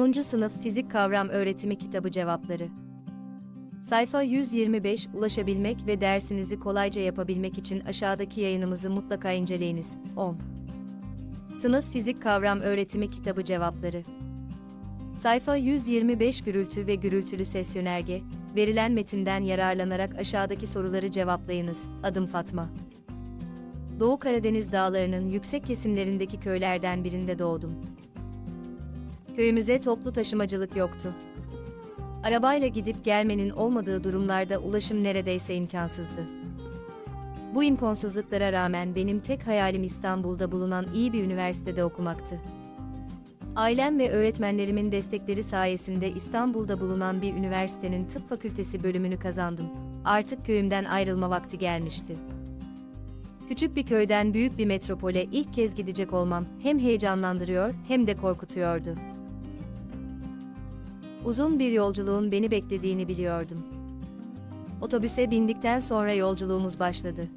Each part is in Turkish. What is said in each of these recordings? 10. Sınıf Fizik Kavram Öğretimi Kitabı Cevapları Sayfa 125. Ulaşabilmek ve dersinizi kolayca yapabilmek için aşağıdaki yayınımızı mutlaka inceleyiniz. 10. Sınıf Fizik Kavram Öğretimi Kitabı Cevapları Sayfa 125. Gürültü ve gürültülü ses yönerge, verilen metinden yararlanarak aşağıdaki soruları cevaplayınız. Adım Fatma. Doğu Karadeniz dağlarının yüksek kesimlerindeki köylerden birinde doğdum. Köyümüze toplu taşımacılık yoktu. Arabayla gidip gelmenin olmadığı durumlarda ulaşım neredeyse imkansızdı. Bu imkansızlıklara rağmen benim tek hayalim İstanbul'da bulunan iyi bir üniversitede okumaktı. Ailem ve öğretmenlerimin destekleri sayesinde İstanbul'da bulunan bir üniversitenin tıp fakültesi bölümünü kazandım. Artık köyümden ayrılma vakti gelmişti. Küçük bir köyden büyük bir metropole ilk kez gidecek olmam hem heyecanlandırıyor hem de korkutuyordu. Uzun bir yolculuğun beni beklediğini biliyordum. Otobüse bindikten sonra yolculuğumuz başladı.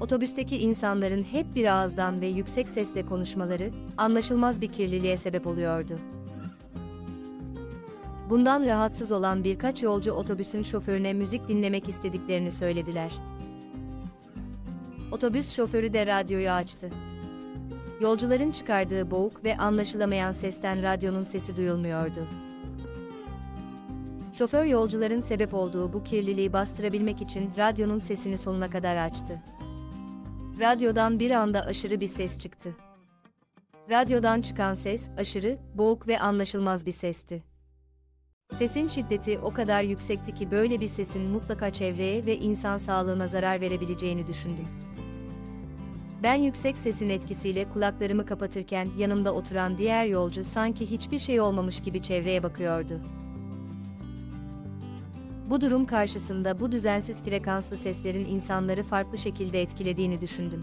Otobüsteki insanların hep bir ağızdan ve yüksek sesle konuşmaları, anlaşılmaz bir kirliliğe sebep oluyordu. Bundan rahatsız olan birkaç yolcu otobüsün şoförüne müzik dinlemek istediklerini söylediler. Otobüs şoförü de radyoyu açtı. Yolcuların çıkardığı boğuk ve anlaşılamayan sesten radyonun sesi duyulmuyordu. Şoför yolcuların sebep olduğu bu kirliliği bastırabilmek için radyonun sesini sonuna kadar açtı. Radyodan bir anda aşırı bir ses çıktı. Radyodan çıkan ses aşırı, boğuk ve anlaşılmaz bir sesti. Sesin şiddeti o kadar yüksekti ki böyle bir sesin mutlaka çevreye ve insan sağlığına zarar verebileceğini düşündüm. Ben yüksek sesin etkisiyle kulaklarımı kapatırken yanımda oturan diğer yolcu sanki hiçbir şey olmamış gibi çevreye bakıyordu. Bu durum karşısında bu düzensiz frekanslı seslerin insanları farklı şekilde etkilediğini düşündüm.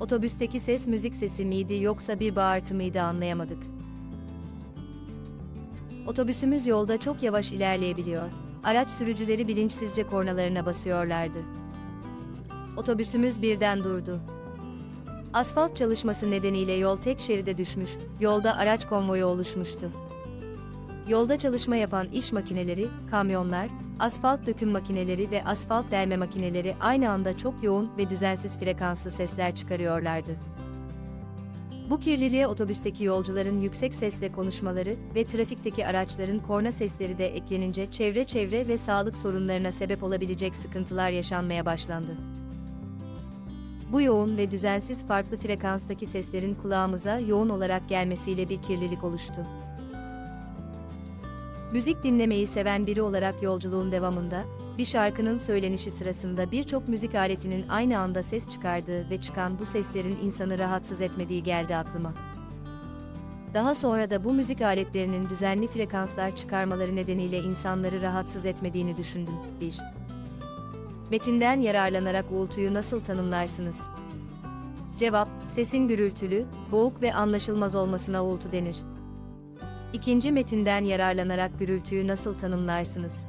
Otobüsteki ses müzik sesi miydi yoksa bir bağırtı mıydı anlayamadık. Otobüsümüz yolda çok yavaş ilerleyebiliyor. Araç sürücüleri bilinçsizce kornalarına basıyorlardı. Otobüsümüz birden durdu. Asfalt çalışması nedeniyle yol tek şeride düşmüş, yolda araç konvoyu oluşmuştu. Yolda çalışma yapan iş makineleri, kamyonlar, asfalt döküm makineleri ve asfalt delme makineleri aynı anda çok yoğun ve düzensiz frekanslı sesler çıkarıyorlardı. Bu kirliliğe otobüsteki yolcuların yüksek sesle konuşmaları ve trafikteki araçların korna sesleri de eklenince çevre ve sağlık sorunlarına sebep olabilecek sıkıntılar yaşanmaya başlandı. Bu yoğun ve düzensiz farklı frekanstaki seslerin kulağımıza yoğun olarak gelmesiyle bir kirlilik oluştu. Müzik dinlemeyi seven biri olarak yolculuğun devamında, bir şarkının söylenişi sırasında birçok müzik aletinin aynı anda ses çıkardığı ve çıkan bu seslerin insanı rahatsız etmediği geldi aklıma. Daha sonra da bu müzik aletlerinin düzenli frekanslar çıkarmaları nedeniyle insanları rahatsız etmediğini düşündüm. 1. Metinden yararlanarak uğultuyu nasıl tanımlarsınız? Cevap, sesin gürültülü, boğuk ve anlaşılmaz olmasına uğultu denir. İkinci metinden yararlanarak gürültüyü nasıl tanımlarsınız?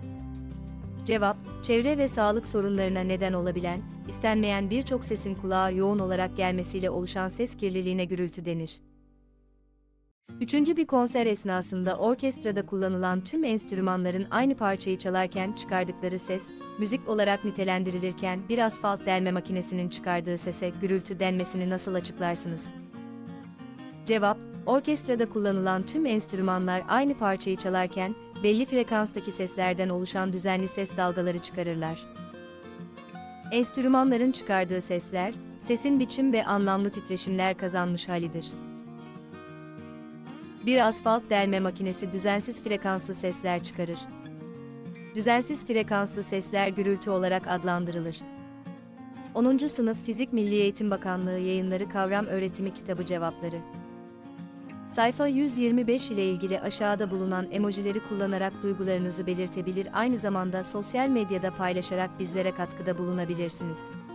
Cevap, çevre ve sağlık sorunlarına neden olabilen, istenmeyen birçok sesin kulağa yoğun olarak gelmesiyle oluşan ses kirliliğine gürültü denir. Üçüncü bir konser esnasında orkestrada kullanılan tüm enstrümanların aynı parçayı çalarken çıkardıkları ses, müzik olarak nitelendirilirken bir asfalt delme makinesinin çıkardığı sese gürültü denmesini nasıl açıklarsınız? Cevap, orkestrada kullanılan tüm enstrümanlar aynı parçayı çalarken, belli frekanstaki seslerden oluşan düzenli ses dalgaları çıkarırlar. Enstrümanların çıkardığı sesler, sesin biçim ve anlamlı titreşimler kazanmış halidir. Bir asfalt delme makinesi düzensiz frekanslı sesler çıkarır. Düzensiz frekanslı sesler gürültü olarak adlandırılır. 10. Sınıf Fizik Milli Eğitim Bakanlığı Yayınları Kavram Öğretimi Kitabı Cevapları Sayfa 125 ile ilgili aşağıda bulunan emojileri kullanarak duygularınızı belirtebilir, aynı zamanda sosyal medyada paylaşarak bizlere katkıda bulunabilirsiniz.